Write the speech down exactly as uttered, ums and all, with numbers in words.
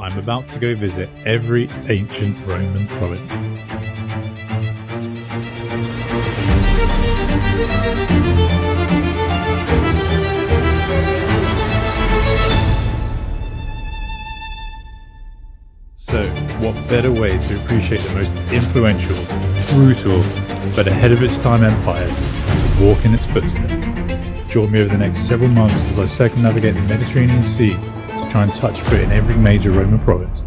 I'm about to go visit every ancient Roman province. So, what better way to appreciate the most influential, brutal, but ahead of its time empires than to walk in its footsteps? Join me over the next several months as I circumnavigate the Mediterranean Sea to try and touch foot in every major Roman province.